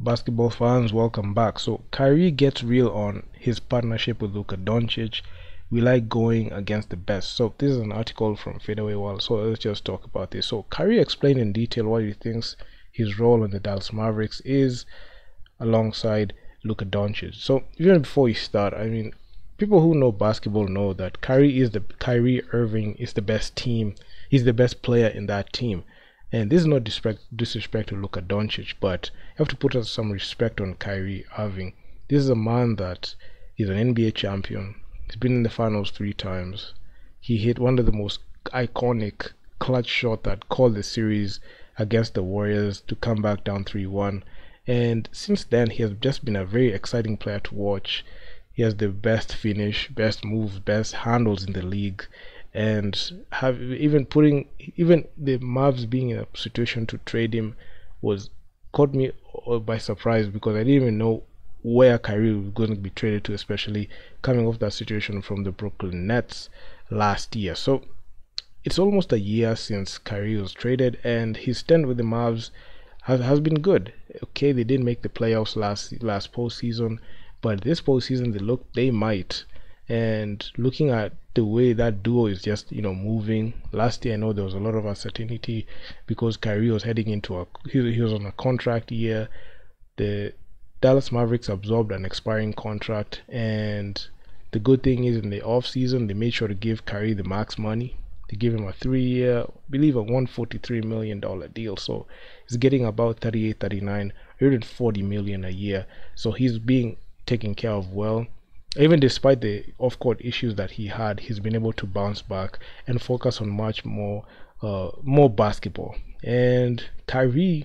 Basketball fans, welcome back. So Kyrie gets real on his partnership with Luka Doncic. We like going against the best. So this is an article from Fadeaway World. So let's just talk about this. So Kyrie explained in detail what he thinks his role in the Dallas Mavericks is alongside Luka Doncic. So even before we start, I mean, people who know basketball know that Kyrie Irving is the best team. He's the best player in that team. And this is not disrespect to Luka Doncic, but you have to put some respect on Kyrie Irving. This is a man that is an NBA champion. He's been in the finals 3 times. He hit one of the most iconic clutch shots that called the series against the Warriors to come back down 3-1. And since then, he has just been a very exciting player to watch. He has the best finish, best moves, best handles in the league. And even the Mavs being in a situation to trade him caught me by surprise, because I didn't even know where Kyrie was going to be traded to, especially coming off that situation from the Brooklyn Nets last year. So it's almost a year since Kyrie was traded, and his stint with the Mavs has been good. Okay, they didn't make the playoffs last postseason, but this postseason they might. And looking at the way that duo is just, you know, moving. Last year, I know there was a lot of uncertainty because Kyrie was heading into he was on a contract year. The Dallas Mavericks absorbed an expiring contract, and the good thing is in the offseason they made sure to give Kyrie the max money. They gave him a 3-year, I believe, a $143 million deal. So he's getting about 38, 39, $140 million a year. So he's being taken care of well. Even despite the off-court issues that he had, he's been able to bounce back and focus on much more basketball. And Kyrie,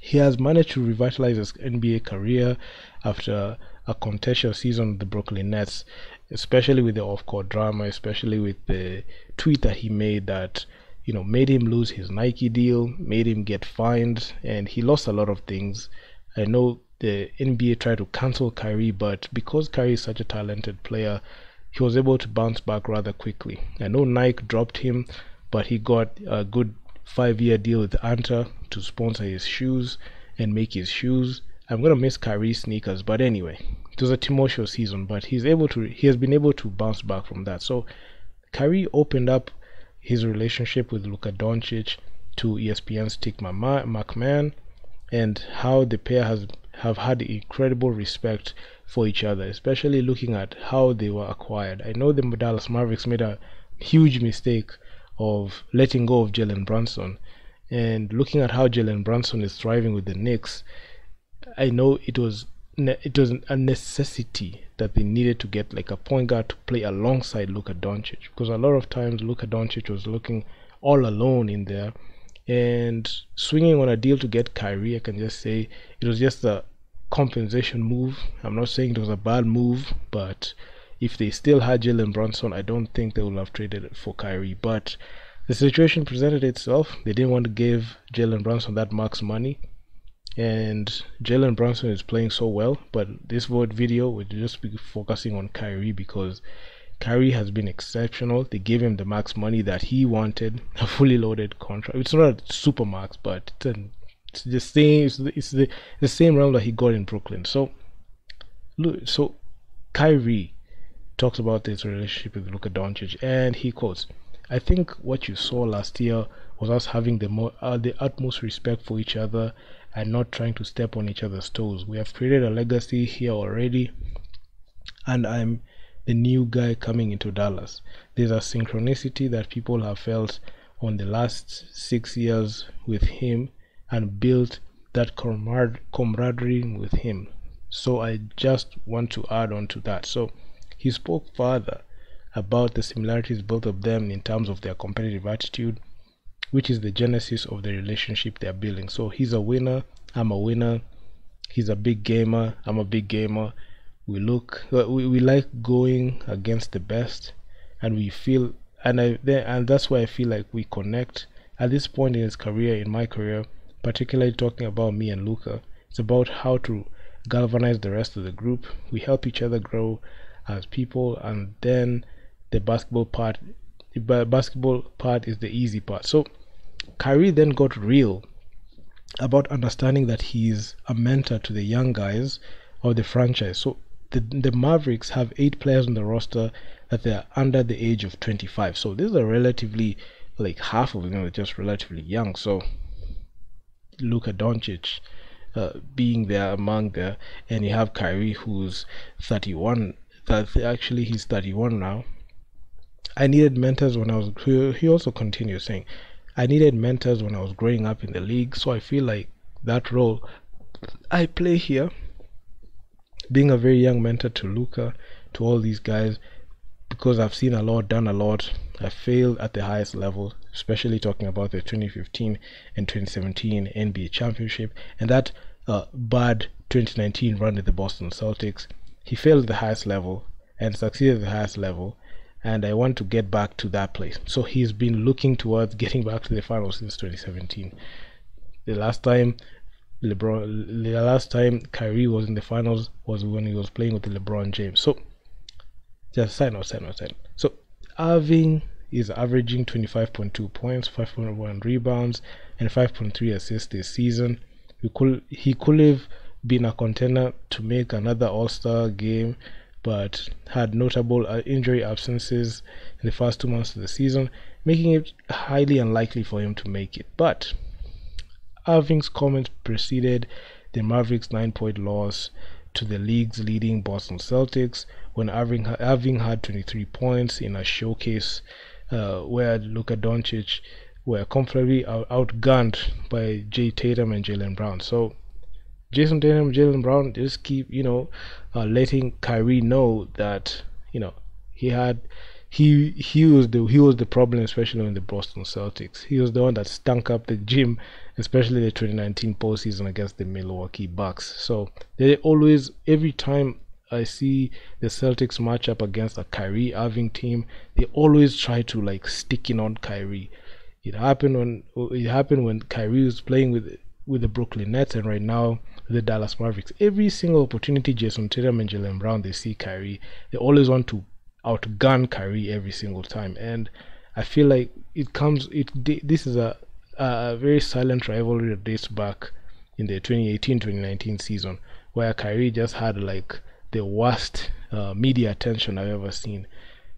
he has managed to revitalize his NBA career after a contentious season with the Brooklyn Nets, especially with the off-court drama, especially with the tweet that he made that, you know, made him lose his Nike deal, made him get fined, and he lost a lot of things. I know the NBA tried to cancel Kyrie, but because Kyrie is such a talented player, he was able to bounce back rather quickly. I know Nike dropped him, but he got a good 5-year deal with Anta to sponsor his shoes and make his shoes. I'm gonna miss Kyrie's sneakers, but anyway, it was a tumultuous season, but he has been able to bounce back from that. So Kyrie opened up his relationship with Luka Doncic to ESPN's Tim McMahon, and how the pair have had incredible respect for each other, especially looking at how they were acquired. I know the Dallas Mavericks made a huge mistake of letting go of Jalen Brunson, and looking at how Jalen Brunson is thriving with the Knicks, I know it was a necessity that they needed to get like a point guard to play alongside Luka Doncic, because a lot of times Luka Doncic was looking all alone in there. And swinging on a deal to get Kyrie, I can just say it was just a compensation move. I'm not saying it was a bad move, but if they still had Jalen Brunson, I don't think they would have traded for Kyrie. But the situation presented itself. They didn't want to give Jalen Brunson that max money, and Jalen Brunson is playing so well. But this video will just be focusing on Kyrie, because Kyrie has been exceptional. They gave him the max money that he wanted, a fully loaded contract. It's not a super max, but it's the same. It's the same realm that he got in Brooklyn. So Kyrie talks about his relationship with Luka Doncic, and he quotes, "I think what you saw last year was us having the utmost respect for each other and not trying to step on each other's toes. We have created a legacy here already, and I'm the new guy coming into Dallas. There's a synchronicity that people have felt on the last 6 years with him and built that camaraderie with him. So I just want to add on to that." So he spoke further about the similarities both of them in terms of their competitive attitude, which is the genesis of the relationship they're building. So he's a winner, I'm a winner. He's a big gamer, I'm a big gamer. We like going against the best, and we feel, and that's why I feel like we connect at this point in his career, in my career, particularly talking about me and Luka. It's about how to galvanize the rest of the group. We help each other grow as people, and then the basketball part is the easy part. So Kyrie then got real about understanding that he's a mentor to the young guys of the franchise. So the Mavericks have 8 players on the roster that they're under the age of 25. So these are relatively, like half of them are just relatively young. So Luka Doncic being there among there, and you have Kyrie who's 31. Actually, he's 31 now. I needed mentors when I was. He also continues saying, I needed mentors when I was growing up in the league. So I feel like that role I play here, being a very young mentor to Luka, to all these guys, because I've seen a lot, done a lot. I failed at the highest level, especially talking about the 2015 and 2017 NBA championship and that bad 2019 run with the Boston Celtics. He failed at the highest level and succeeded at the highest level, and I want to get back to that place. So he's been looking towards getting back to the finals since 2017. The last time Kyrie was in the finals was when he was playing with LeBron James. So just sign. So Irving is averaging 25.2 points, 5.1 rebounds, and 5.3 assists this season. He could have been a contender to make another All-Star game, but had notable injury absences in the first 2 months of the season, making it highly unlikely for him to make it. But Irving's comments preceded the Mavericks' 9-point loss to the league's leading Boston Celtics, when Irving had 23 points in a showcase where Luka Doncic were comfortably outgunned by Jay Tatum and Jaylen Brown. So Jason Terry, Jaylen Brown just keep, letting Kyrie know that, he was the problem, especially in the Boston Celtics. He was the one that stunk up the gym, especially the 2019 postseason against the Milwaukee Bucks. So they always, every time I see the Celtics match up against a Kyrie Irving team, they always try to like stick in on Kyrie. It happened when Kyrie was playing with the Brooklyn Nets, and right now the Dallas Mavericks. Every single opportunity Jason Tatum and Jaylen Brown, they see Kyrie, they always want to outgun Kyrie every single time. And I feel like this is a very silent rivalry that dates back in the 2018-2019 season, where Kyrie just had like the worst media attention I've ever seen.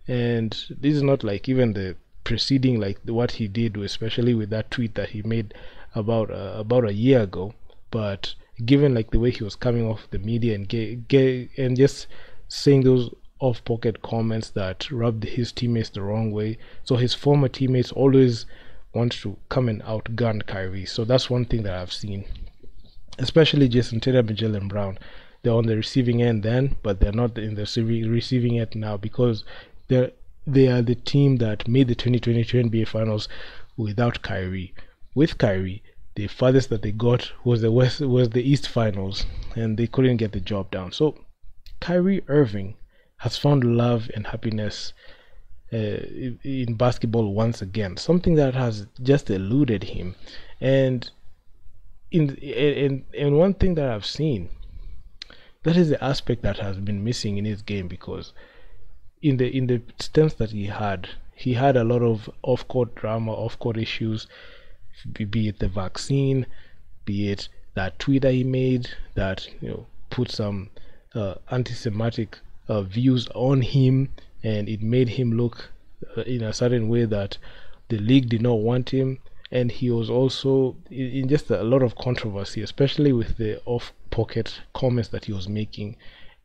And this is not like even the preceding, like what he did, especially with that tweet that he made about a year ago, but given like the way he was coming off the media and just saying those off-pocket comments that rubbed his teammates the wrong way. So his former teammates always want to come and outgun Kyrie. So that's one thing that I've seen, especially Jason Tatum and Jaylen Brown. They're on the receiving end then, but they're not in the receiving end now, because they are the team that made the 2022 NBA Finals without Kyrie. With Kyrie, the farthest that they got was the East Finals, and they couldn't get the job done. So Kyrie Irving has found love and happiness in basketball once again, something that has just eluded him. And one thing that I've seen, that is the aspect that has been missing in his game, because in the stints that he had a lot of off-court drama, off-court issues, be it the vaccine, be it that tweet that he made that put some anti-Semitic views on him, and it made him look in a certain way that the league did not want him. And he was also in just a lot of controversy, especially with the off-pocket comments that he was making,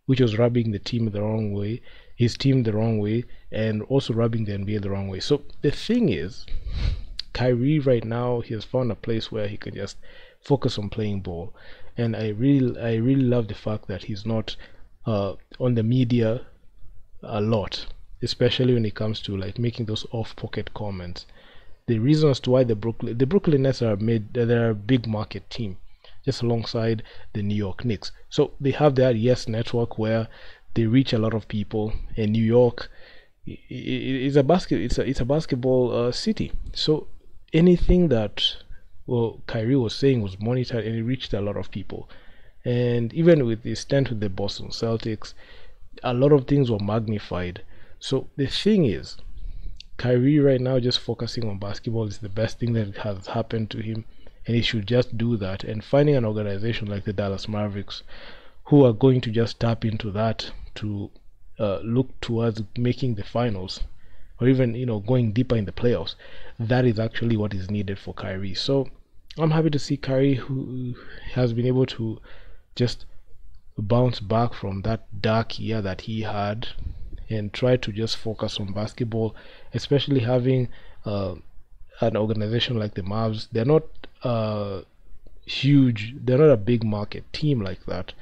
which was rubbing the team the wrong way, his team the wrong way, and also rubbing the NBA the wrong way. So the thing is, Kyrie right now, he has found a place where he can just focus on playing ball, and I really love the fact that he's not on the media a lot, especially when it comes to like making those off-pocket comments. The reason as to why the Brooklyn Nets they're a big market team, just alongside the New York Knicks. So they have that Yes Network where they reach a lot of people. And New York is a basketball city. So anything that Kyrie was saying was monitored, and it reached a lot of people. And even with the stint with the Boston Celtics, a lot of things were magnified. So the thing is, Kyrie right now just focusing on basketball is the best thing that has happened to him, and he should just do that. And finding an organization like the Dallas Mavericks who are going to just tap into that to look towards making the finals, or even, you know, going deeper in the playoffs, that is actually what is needed for Kyrie. So I'm happy to see Kyrie, who has been able to just bounce back from that dark year that he had and try to just focus on basketball, especially having an organization like the Mavs. They're not huge, they're not a big market team like that.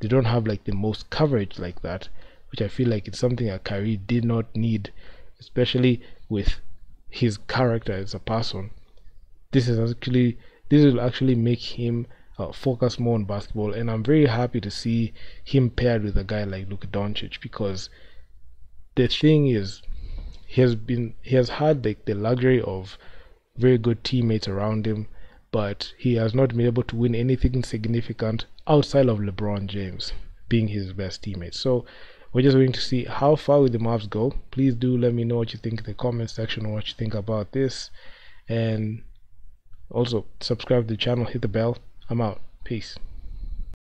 They don't have like the most coverage like that, which I feel like it's something that Kyrie did not need, especially with his character as a person. This will actually make him focus more on basketball, and I'm very happy to see him paired with a guy like Luka Doncic, because the thing is, he has had like the luxury of very good teammates around him, but he has not been able to win anything significant outside of LeBron James being his best teammate. So we're just going to see how far will the Mavs go. Please do let me know what you think in the comment section, what you think about this, and also subscribe to the channel, hit the bell. I'm out. Peace.